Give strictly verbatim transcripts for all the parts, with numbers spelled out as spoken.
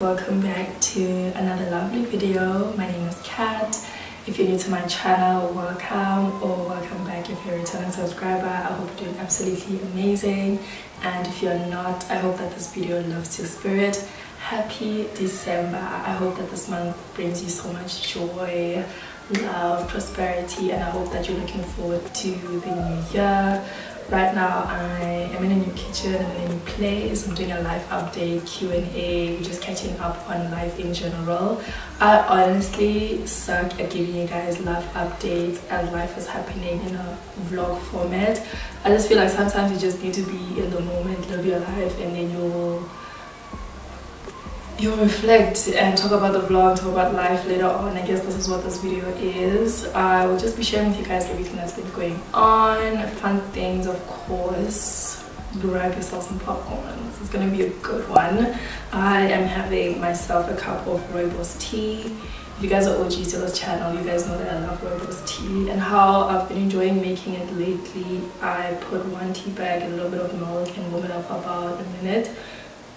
Welcome back to another lovely video. My name is Kat. If you're new to my channel, welcome, or welcome back if you're a returning subscriber. I hope you're doing absolutely amazing, and if you're not, I hope that this video lifts your spirit. Happy December. I hope that this month brings you so much joy, love, prosperity, and I hope that you're looking forward to the new year. Right now I am in a new kitchen, I'm in a new place, I'm doing a live update, Q and A, we're just catching up on life in general. I honestly suck at giving you guys live updates as life is happening in a vlog format. I just feel like sometimes you just need to be in the moment, live your life, and then you'll you reflect and talk about the vlog, talk about life later on. I guess this is what this video is. I will just be sharing with you guys everything that's been going on, fun things of course. Grab yourself some popcorn, this is gonna be a good one. I am having myself a cup of rooibos tea. If you guys are O Gs to this channel, you guys know that I love rooibos tea and how I've been enjoying making it lately. I put one tea bag and a little bit of milk and warm it up about a minute,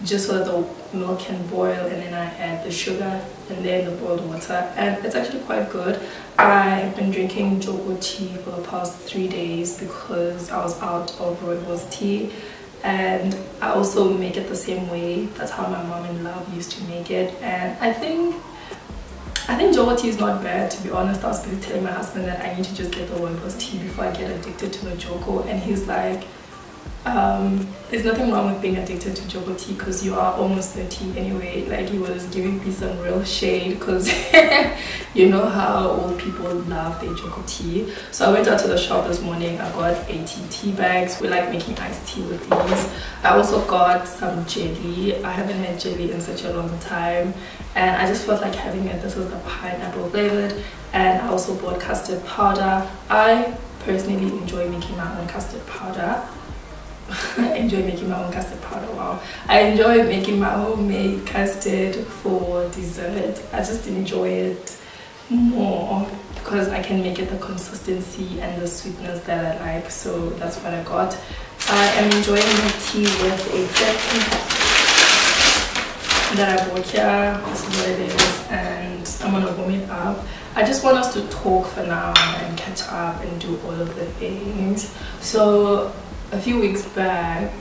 just so that the milk can boil, and then I add the sugar and then the boiled water, and it's actually quite good. I've been drinking jogo tea for the past three days because I was out of rooibos tea, and I also make it the same way. That's how my mom and love used to make it, and I think I think jogo tea is not bad, to be honest. I was busy telling my husband that I need to just get the rooibos tea before I get addicted to the jogo, and he's like, Um, there's nothing wrong with being addicted to jogo tea because you are almost thirty anyway. Like, he was giving me some real shade because you know how old people love their jogo tea. So I went out to the shop this morning, I got eighty tea bags. We like making iced tea with these. I also got some jelly. I haven't had jelly in such a long time, and I just felt like having it. This is the pineapple flavored, and I also bought custard powder. I personally enjoy making my own custard powder. I enjoy making my own custard powder, wow. I enjoy making my homemade custard for dessert. I just enjoy it more because I can make it the consistency and the sweetness that I like, so that's what I got. I am enjoying my tea with a pepper that I bought here. This is what it is, and I'm gonna warm it up. I just want us to talk for now and catch up and do all of the things. So a few weeks back,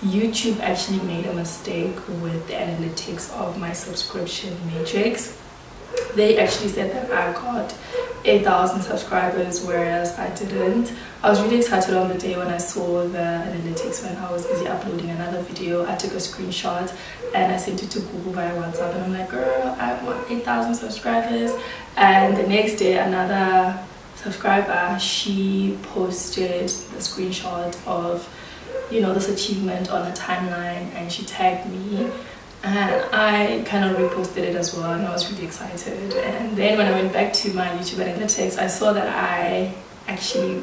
YouTube actually made a mistake with the analytics of my subscription matrix. They actually said that I got eight thousand subscribers, whereas I didn't. I was really excited on the day when I saw the analytics when I was busy uploading another video. I took a screenshot and I sent it to Google via WhatsApp, and I'm like, girl, I want eight thousand subscribers. And the next day, another subscriber, she posted the screenshot of, you know, this achievement on her timeline, and she tagged me, and I kind of reposted it as well, and I was really excited. And then when I went back to my YouTube analytics, I saw that I actually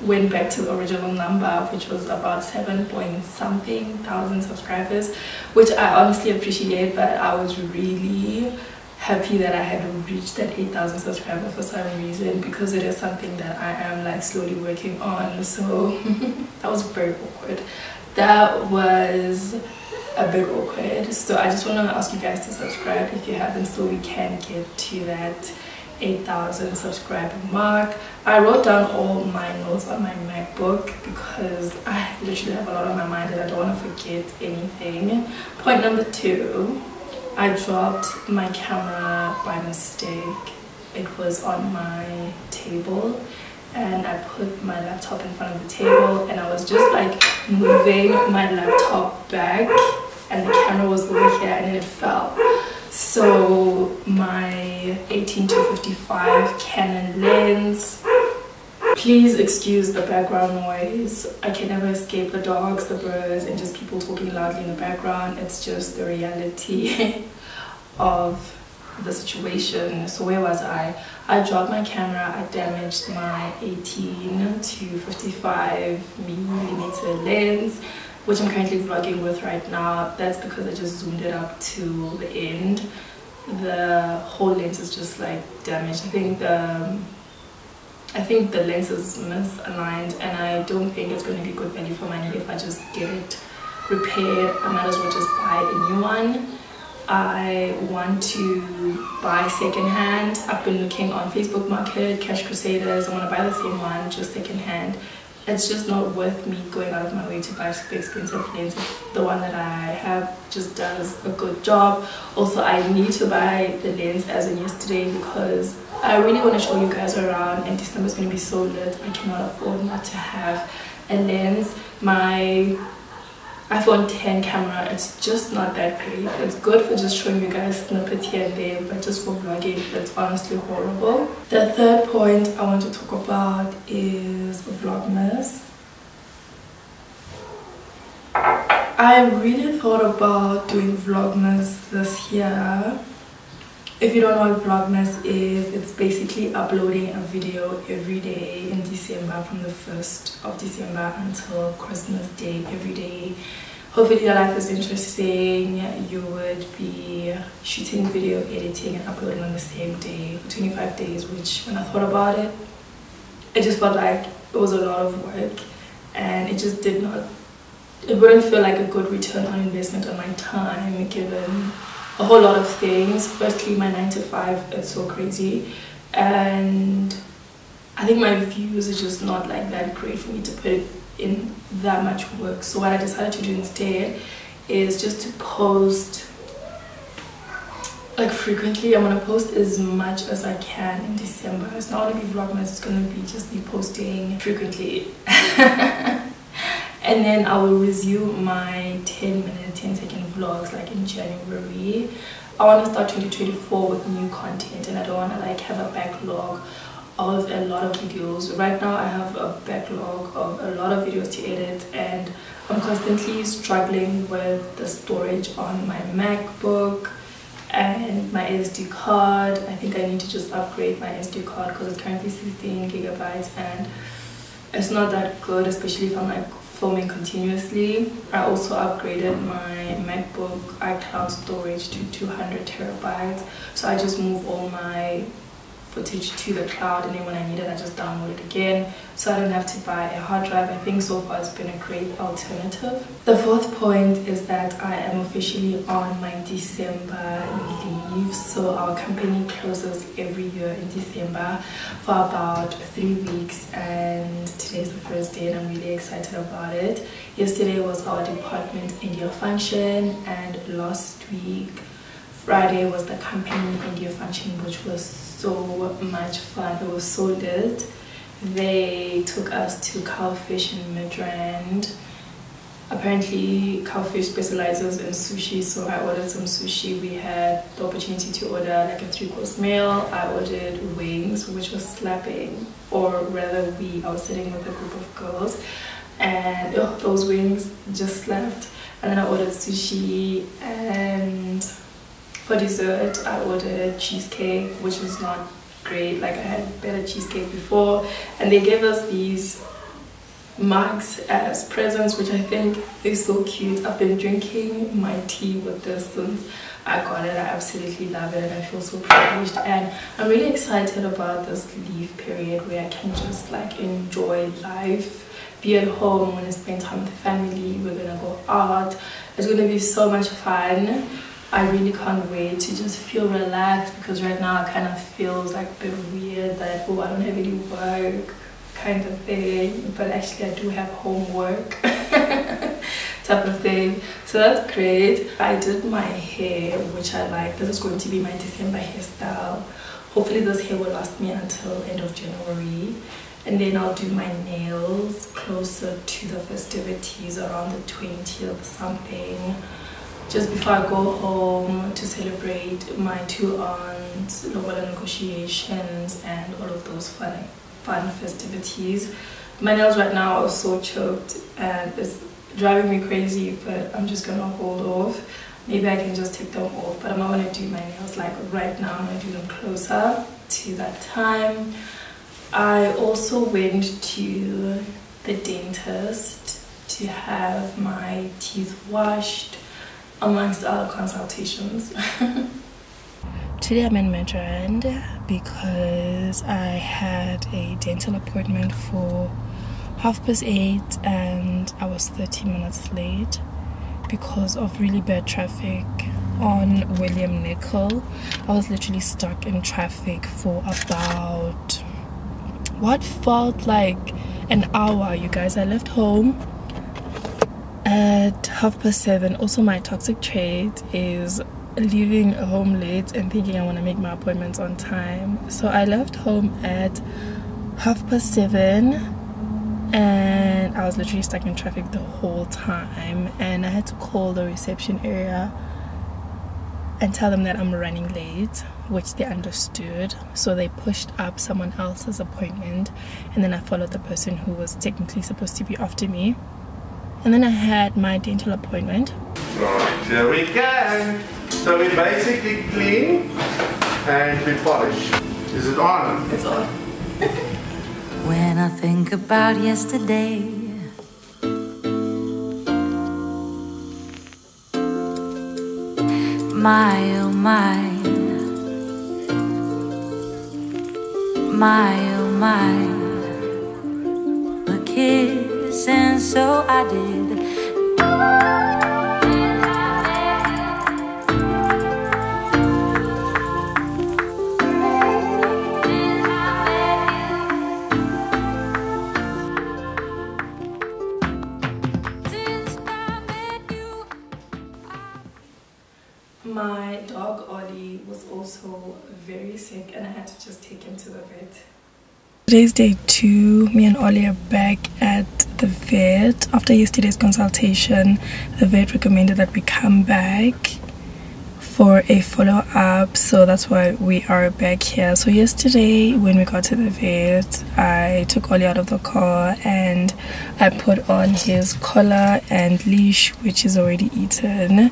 went back to the original number, which was about seven point something thousand subscribers, which I honestly appreciate, but I was really happy that I had reached that eight thousand subscribers for some reason, because it is something that I am like slowly working on. So that was very awkward. That was a bit awkward. So I just want to ask you guys to subscribe if you haven't, so we can get to that eight thousand subscriber mark. I wrote down all my notes on my MacBook because I literally have a lot on my mind and I don't want to forget anything. Point number two. I dropped my camera by mistake. It was on my table, and I put my laptop in front of the table, and I was just like moving my laptop back, and the camera was over here, and then it fell. So my eighteen to fifty-five Canon lens, please excuse the background noise. I can never escape the dogs, the birds, and just people talking loudly in the background. It's just the reality of the situation. So where was I? I dropped my camera. I damaged my eighteen to fifty-five millimeter lens, which I'm currently vlogging with right now. That's because I just zoomed it up to the end. The whole lens is just like damaged. I think the I think the lens is misaligned, and I don't think it's going to be good value for money if I just get it repaired. I might as well just buy a new one. I want to buy secondhand. I've been looking on Facebook Market, Cash Crusaders. I want to buy the same one, just secondhand. It's just not worth me going out of my way to buy super expensive lens. The one that I have just does a good job. Also, I need to buy the lens as in yesterday because I really want to show you guys around, and December's going to be so lit. I cannot afford not to have a lens. My iPhone ten camera, it's just not that great. It's good for just showing you guys snippets here and there, but just for vlogging, it's honestly horrible. The third point I want to talk about is Vlogmas. I really thought about doing Vlogmas this year. If you don't know what Vlogmas is, it's basically uploading a video every day in December, from the first of December until Christmas Day, every day. Hopefully your life is interesting. You would be shooting video, editing and uploading on the same day for twenty-five days, which when I thought about it, it just felt like it was a lot of work, and it just did not, it wouldn't feel like a good return on investment on my time, given a whole lot of things. Firstly, my nine to five, it's so crazy, and I think my views are just not like that great for me to put in that much work. So what I decided to do instead is just to post like frequently. I'm gonna post as much as I can in December. It's not gonna be Vlogmas, it's gonna be just me posting frequently. And then I will resume my ten minute, ten second vlogs like in January. I want to start twenty twenty-four with new content, and I don't want to like have a backlog of a lot of videos. Right now I have a backlog of a lot of videos to edit, and I'm constantly struggling with the storage on my MacBook and my S D card. I think I need to just upgrade my S D card because it's currently sixteen gigabytes and it's not that good, especially if I'm like filming continuously. I also upgraded my MacBook iCloud storage to two hundred terabytes, so I just move all my footage to the cloud, and then when I need it I just download it again, so I don't have to buy a hard drive. I think so far it's been a great alternative. The fourth point is that I am officially on my December leave. So our company closes every year in December for about three weeks, and today's the first day and I'm really excited about it. Yesterday was our department annual function, and last week Friday was the company India function, which was so much fun. It was so lit. They took us to Cowfish in Midrand. Apparently Cowfish specializes in sushi, so I ordered some sushi. We had the opportunity to order like a three-course meal. I ordered wings, which was slapping, or rather we, I was sitting with a group of girls, and oh, those wings just slapped. And then I ordered sushi, and for dessert, I ordered cheesecake, which was not great. Like, I had better cheesecake before, and they gave us these mugs as presents, which I think is so cute. I've been drinking my tea with this since I got it. I absolutely love it, and I feel so privileged. And I'm really excited about this leave period where I can just like enjoy life. Be at home, we're gonna spend time with the family. We're gonna go out. It's gonna be so much fun. I really can't wait to just feel relaxed, because right now it kind of feels like a bit weird that, oh, I don't have any work kind of thing, but actually I do have homework type of thing, so that's great. I did my hair, which I like. This is going to be my December hairstyle. Hopefully this hair will last me until end of January, and then I'll do my nails closer to the festivities around the twentieth something. Just before I go home to celebrate my two aunts, lobola negotiations, and all of those fun, fun festivities. My nails right now are so choked and it's driving me crazy, but I'm just gonna hold off. Maybe I can just take them off, but I'm not gonna do my nails like right now. I'm gonna do them closer to that time. I also went to the dentist to have my teeth washed, amongst our consultations. Today I'm in Midrand because I had a dental appointment for half past eight and I was thirty minutes late because of really bad traffic. on William Nicol. I was literally stuck in traffic for about what felt like an hour, you guys. I left home at half past seven. Also, my toxic trait is leaving home late and thinking I want to make my appointments on time. So I left home at half past seven and I was literally stuck in traffic the whole time, and I had to call the reception area and tell them that I'm running late, which they understood. So they pushed up someone else's appointment, and then I followed the person who was technically supposed to be after me, and then I had my dental appointment. Right, here we go. So we basically clean and we polish. Is it on? It's on. When I think about yesterday, my oh my, my oh my, a kiss and so I did. My dog Ollie was also very sick and I had to just take him to the vet. Today's day two. Me and Ollie are back at the vet. After yesterday's consultation, the vet recommended that we come back for a follow-up, so that's why we are back here. So yesterday when we got to the vet, I took Ollie out of the car and I put on his collar and leash, which is already eaten.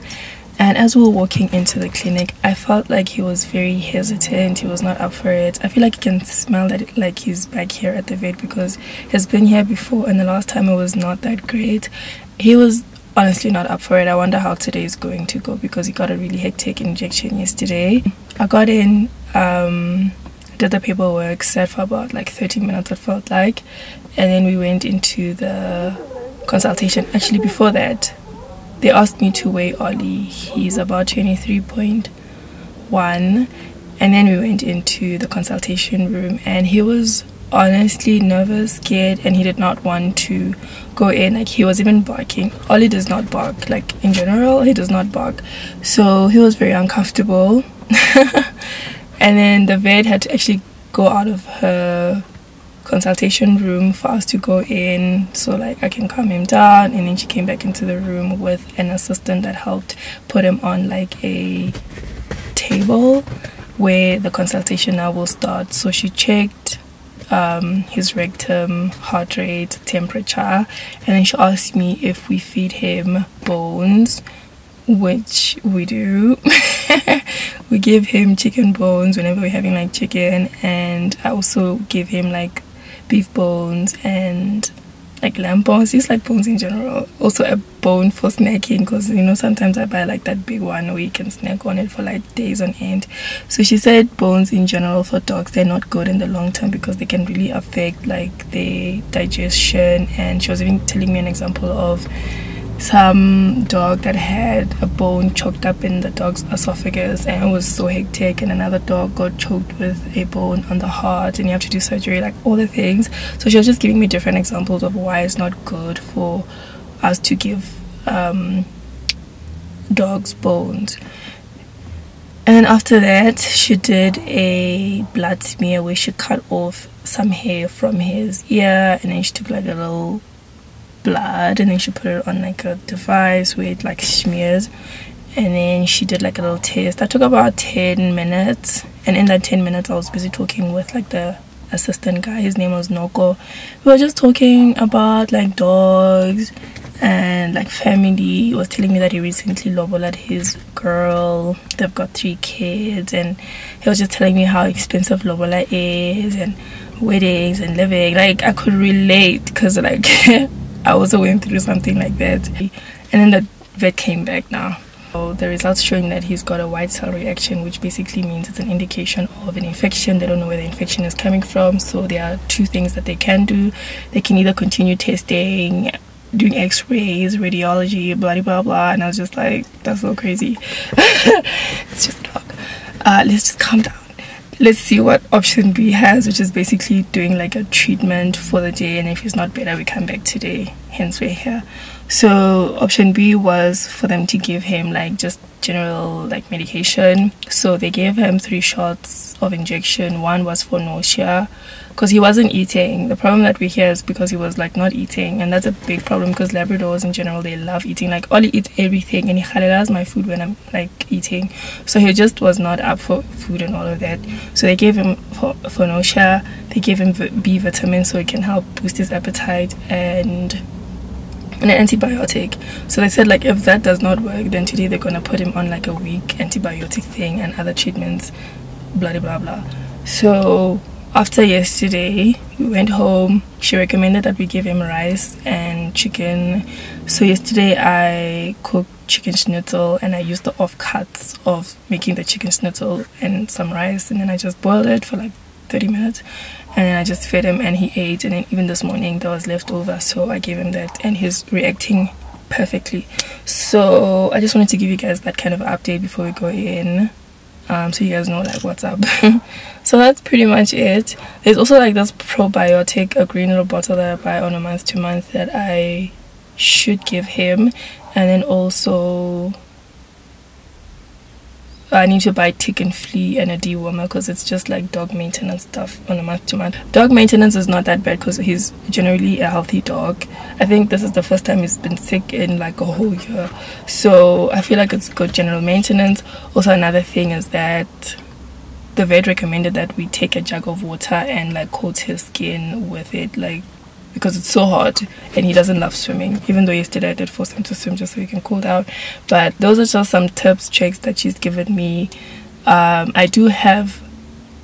And as we were walking into the clinic, I felt like he was very hesitant. He was not up for it. I feel like you can smell that it, like he's back here at the vet, because he's been here before and the last time it was not that great. He was honestly not up for it. I wonder how today is going to go, because he got a really hectic injection yesterday. I got in, um, did the paperwork, sat for about like thirty minutes it felt like, and then we went into the consultation. Actually, before that, they asked me to weigh Ollie. He's about twenty-three point one, and then we went into the consultation room and he was honestly nervous, scared, and he did not want to go in. Like, he was even barking. Ollie does not bark, like in general he does not bark, so he was very uncomfortable. And then the vet had to actually go out of her consultation room for us to go in, so like I can calm him down. And then she came back into the room with an assistant that helped put him on like a table where the consultation now will start. So she checked um his rectum, heart rate, temperature, and then she asked me if we feed him bones, which we do. We give him chicken bones whenever we're having like chicken, and I also give him like beef bones and like lamb bones, just like bones in general. Also a bone for snacking, because you know sometimes I buy like that big one where you can snack on it for like days on end. So she said bones in general for dogs, they're not good in the long term because they can really affect like their digestion. And she was even telling me an example of some dog that had a bone choked up in the dog's esophagus, and it was so hectic, and another dog got choked with a bone on the heart and you have to do surgery, like all the things. So she was just giving me different examples of why it's not good for us to give um, dogs bones. And then after that she did a blood smear where she cut off some hair from his ear, and then she took like a little blood and then she put it on like a device where it like smears, and then she did like a little test that took about ten minutes. And in that ten minutes I was busy talking with like the assistant guy. His name was Noko. We were just talking about like dogs and like family. He was telling me that he recently lobolat his girl, they've got three kids, and he was just telling me how expensive lobola is and weddings and living. Like, I could relate because like I also went through something like that. And then the vet came back now. So the results showing that he's got a white cell reaction, which basically means it's an indication of an infection. They don't know where the infection is coming from. So there are two things that they can do. They can either continue testing doing x-rays, radiology, blah, blah, blah. And I was just like, that's so crazy. It's just dog. Uh, let's just calm down. Let's see what option B has, which is basically doing like a treatment for the day, and if it's not better we come back today, hence we're here. So option B was for them to give him like just general like medication. So they gave him three shots of injection. One was for nausea because he wasn't eating. The problem that we hear is because he was like not eating, and that's a big problem because Labradors in general, they love eating. Like Ollie eats everything and he khalelas my food when I'm like eating, so he just was not up for food and all of that. So they gave him for, for nausea, they gave him B vitamin so it can help boost his appetite, and an antibiotic. So they said like if that does not work, then today they're gonna put him on like a weak antibiotic thing and other treatments, blah blah blah. So after yesterday we went home. She recommended that we give him rice and chicken. So yesterday I cooked chicken schnitzel and I used the off cuts of making the chicken schnitzel and some rice, and then I just boiled it for like thirty minutes, and then I just fed him and he ate. And then even this morning there was leftover, so I gave him that, and he's reacting perfectly. So I just wanted to give you guys that kind of update before we go in, um so you guys know like what's up. So that's pretty much it. There's also like this probiotic, a green little bottle that I buy on a month to month that I should give him, and then also I need to buy tick and flea and a dewormer because it's just like dog maintenance stuff on a month to month. Dog maintenance is not that bad because he's generally a healthy dog. I think this is the first time he's been sick in like a whole year, so I feel like it's good general maintenance. Also another thing is that the vet recommended that we take a jug of water and like coat his skin with it, like because it's so hot and he doesn't love swimming, even though yesterday I did force him to swim just so he can cool down. But those are just some tips, tricks that she's given me. um I do have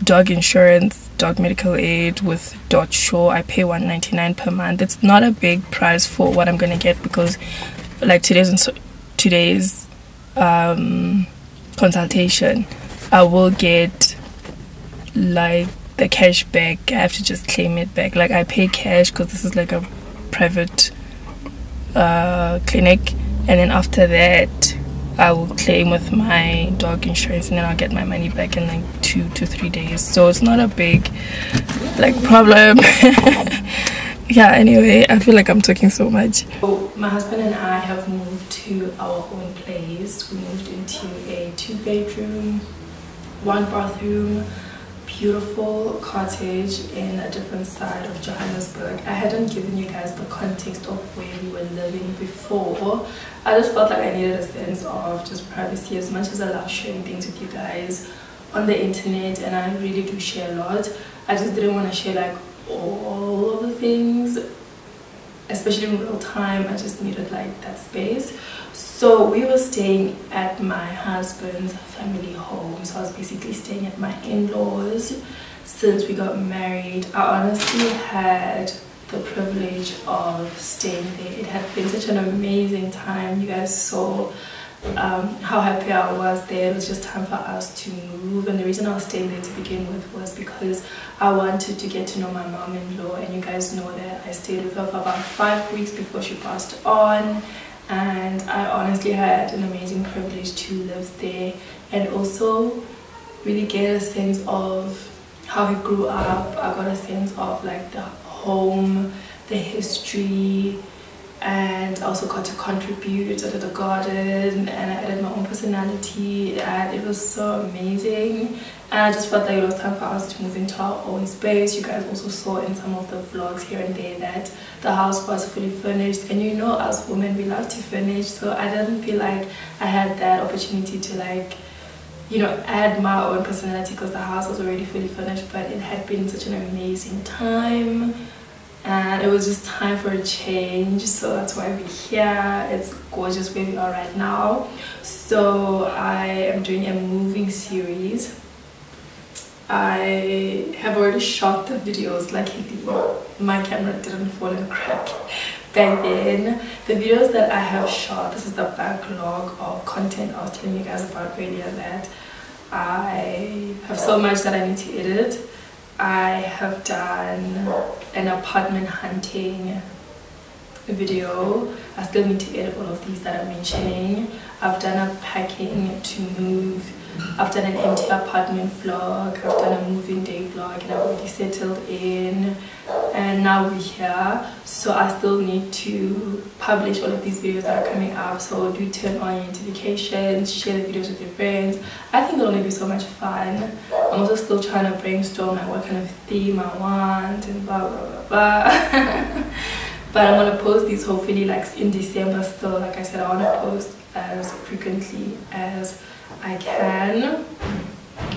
dog insurance, dog medical aid with Dot Shaw. I pay one ninety-nine per month. It's not a big price for what I'm gonna get because like today's today's um consultation I will get like the cash back. I have to just claim it back. Like I pay cash because this is like a private uh clinic, and then after that I will claim with my dog insurance, and then I'll get my money back in like two to three days. So it's not a big like problem. Yeah, anyway, I feel like I'm talking so much. So my husband and I have moved to our own place. We moved into a two bedroom, one bathroom, beautiful cottage in a different side of Johannesburg. I hadn't given you guys the context of where we were living before. I just felt like I needed a sense of just privacy, as much as I love sharing things with you guys on the internet, and I really do share a lot. I just didn't want to share like all of the things, especially in real time. I just needed like that space. So we were staying at my husband's family home. So I was basically staying at my in-laws since we got married. I honestly had the privilege of staying there. It had been such an amazing time. You guys saw um, how happy I was there. It was just time for us to move, and the reason I was staying there to begin with was because I wanted to get to know my mom-in-law, and you guys know that I stayed with her for about five weeks before she passed on. And I honestly had an amazing privilege to live there, and also really get a sense of how he grew up. I got a sense of like the home, the history, and I also got to contribute. I did a garden and I added my own personality, and it was so amazing. And I just felt like it was time for us to move into our own space. You guys also saw in some of the vlogs here and there that the house was fully furnished, and you know us women, we love to furnish, so I didn't feel like I had that opportunity to like, you know, add my own personality because the house was already fully furnished. But it had been such an amazing time, and it was just time for a change, so that's why we're here. It's gorgeous where we are right now. So I am doing a moving series. I have already shot the videos. Luckily my camera didn't fall and crack back in. The videos that I have shot, this is the backlog of content I was telling you guys about earlier, that I have so much that I need to edit. I have done an apartment hunting video. I still need to edit all of these that I'm mentioning. I've done a packing to move. I've done an empty apartment vlog. I've done a moving day vlog, and I've already settled in. And now we're here, so I still need to publish all of these videos that are coming up. So do turn on your notifications, share the videos with your friends. I think it'll be so much fun. I'm also still trying to brainstorm like what kind of theme I want and blah blah blah blah. But I'm gonna post these hopefully like in December still. Like I said, I wanna post as frequently as I can.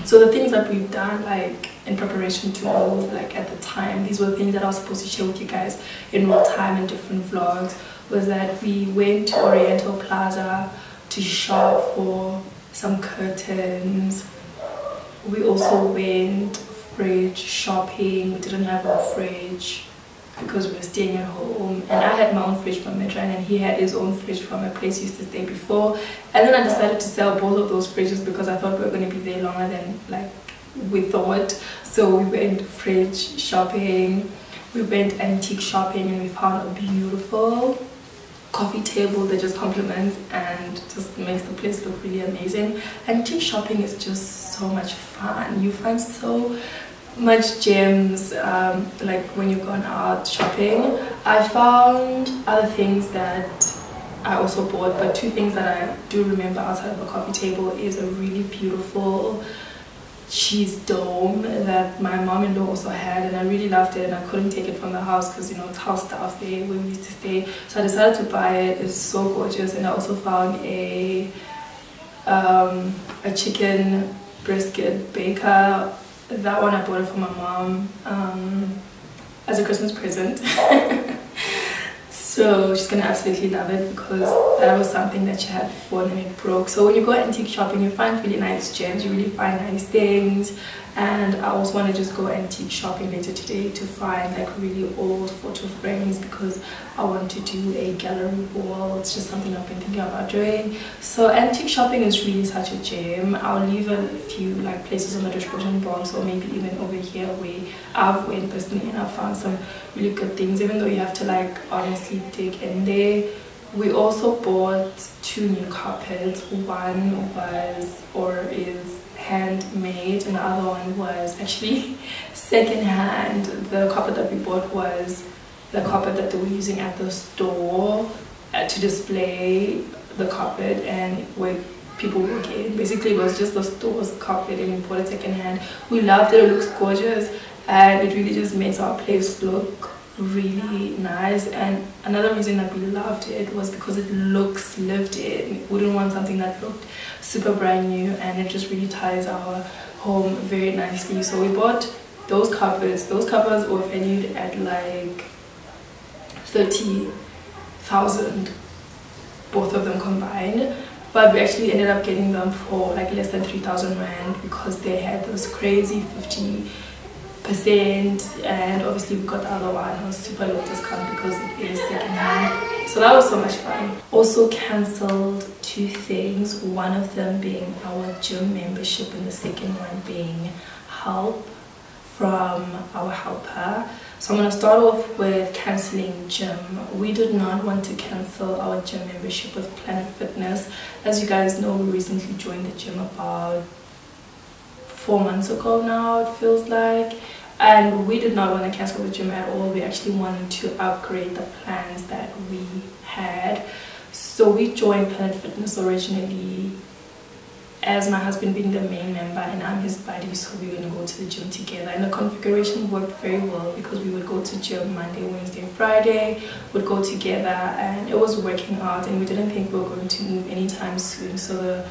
So the things that we've done like in preparation to move, like at the time, these were things that I was supposed to share with you guys in real time and different vlogs, was that we went to Oriental Plaza to shop for some curtains. We also went fridge shopping. We didn't have a fridge because we were staying at home, and I had my own fridge from Midrand, and he had his own fridge from a place he used to stay before. And then I decided to sell both of those fridges because I thought we were going to be there longer than like we thought. So we went fridge shopping, we went antique shopping, and we found a beautiful coffee table that just complements and just makes the place look really amazing. Antique shopping is just so much fun. You find so much gems um, like when you've gone out shopping. I found other things that I also bought, but two things that I do remember outside of the coffee table is a really beautiful cheese dome that my mom-in-law also had, and I really loved it, and I couldn't take it from the house because, you know, it's house stuff there where we used to stay. So I decided to buy it. It's so gorgeous. And I also found a um, a chicken brisket baker. That one I bought it for my mom um, as a Christmas present. So she's gonna absolutely love it because that was something that she had before and then it broke. So when you go antique shopping, you find really nice gems, you really find nice things. And I also want to just go antique shopping later today to find like really old photo frames because I want to do a gallery wall. It's just something I've been thinking about doing. So antique shopping is really such a gem. I'll leave a few like places in the description box, or maybe even over here where I've went personally and I've found some really good things, even though you have to like honestly dig in there. We also bought two new carpets. One was or is handmade, and the other one was actually secondhand. The carpet that we bought was the carpet that they were using at the store to display the carpet and where people work in. Basically, it was just the store's carpet and we bought it secondhand. We loved it. It looks gorgeous, and it really just makes our place look really nice. And another reason that we loved it was because it looks lived in. We didn't want something that looked super brand new, and it just really ties our home very nicely. So we bought those covers. Those covers were valued at like thirty thousand, both of them combined, but we actually ended up getting them for like less than three thousand rand because they had those crazy fifty percent, and obviously we got the other one on super low discount because it is second hand. So that was so much fun. Also cancelled two things, one of them being our gym membership and the second one being help from our helper. So I'm going to start off with cancelling gym. We did not want to cancel our gym membership with Planet Fitness. As you guys know, we recently joined the gym about four months ago now, it feels like, and we did not want to cancel the gym at all. We actually wanted to upgrade the plans that we had. So we joined Planet Fitness originally as my husband being the main member and I'm his buddy, so we were going to go to the gym together, and the configuration worked very well because we would go to gym Monday, Wednesday, Friday, would go together, and it was working out, and we didn't think we were going to move anytime soon. So the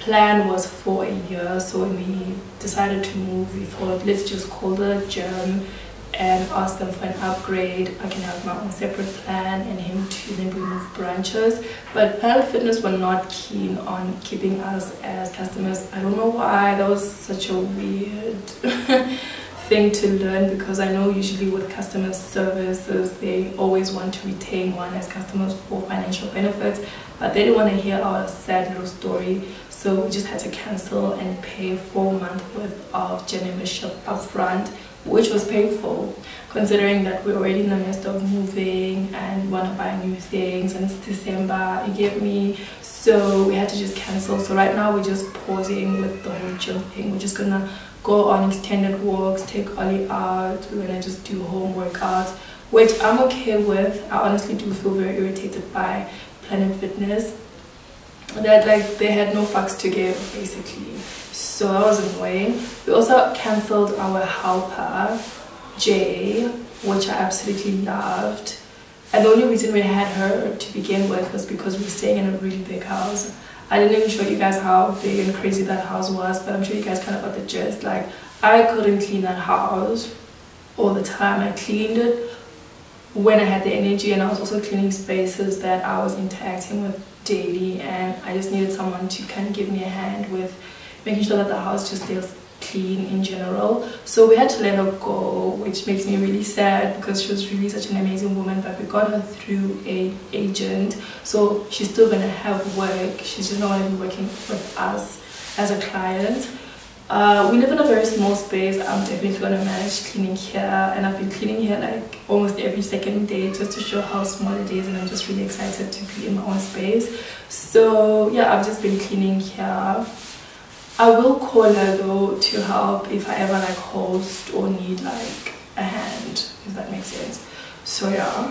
plan was for a year, so when we decided to move, we thought let's just call the gym and ask them for an upgrade. I can have my own separate plan and him too, then we move branches. But Planet Fitness were not keen on keeping us as customers. I don't know why. That was such a weird thing to learn, because I know usually with customer services they always want to retain one as customers for financial benefits, but they didn't want to hear our sad little story. So we just had to cancel and pay four months worth of gym membership upfront which was painful considering that we're already in the midst of moving and want to buy new things, and it's December, you get me? So we had to just cancel. So right now we're just pausing with the whole chill thing. We're just gonna go on extended walks, take Ollie out, we're gonna just do home workouts, which I'm okay with. I honestly do feel very irritated by Planet Fitness, that like they had no fucks to give basically, so that was annoying. We also cancelled our helper Jay, which I absolutely loved, and the only reason we had her to begin with was because we were staying in a really big house. I didn't even show you guys how big and crazy that house was, but I'm sure you guys kind of got the gist. Like, I couldn't clean that house all the time. I cleaned it when I had the energy, and I was also cleaning spaces that I was interacting with daily, and I just needed someone to kind of give me a hand with making sure that the house just stays clean in general. So we had to let her go, which makes me really sad because she was really such an amazing woman, but we got her through a agent, so she's still gonna have work. She's just not gonna be working with us as a client. Uh, we live in a very small space. I'm definitely going to manage cleaning here, and I've been cleaning here like almost every second day just to show how small it is, and I'm just really excited to be in my own space. So yeah, I've just been cleaning here. I will call her though to help if I ever like host or need like a hand, if that makes sense. So yeah,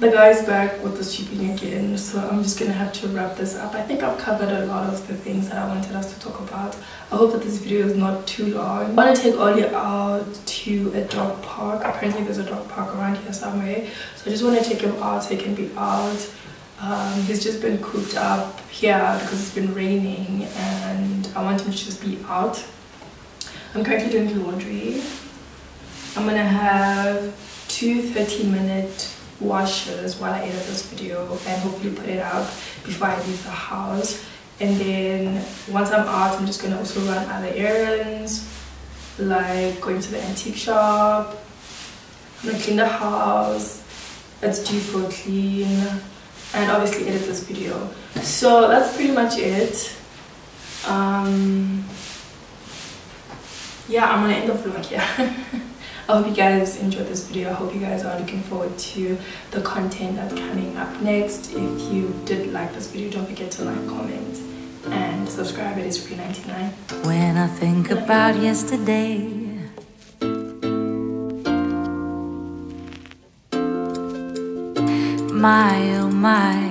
the guy's back with the shipping again, so I'm just gonna have to wrap this up. I think I've covered a lot of the things that I wanted us to talk about. I hope that this video is not too long. I want to take Ollie out to a dog park. Apparently there's a dog park around here somewhere, so I just want to take him out so he can be out. Um, he's just been cooped up here because it's been raining, and I want him to just be out. I'm currently doing laundry. I'm gonna have two thirty minute washes while I edit this video and hopefully put it out before I leave the house. And then once I'm out, I'm just gonna also run other errands, like going to the antique shop. I'm gonna clean the house, it's due for a clean, and obviously edit this video. So that's pretty much it. Um, yeah, I'm gonna end the vlog here. I hope you guys enjoyed this video. I hope you guys are looking forward to the content that's coming up next. If you did like this video, don't forget to like, comment, and subscribe. It is free ninety-nine. When I think about yesterday, my oh my.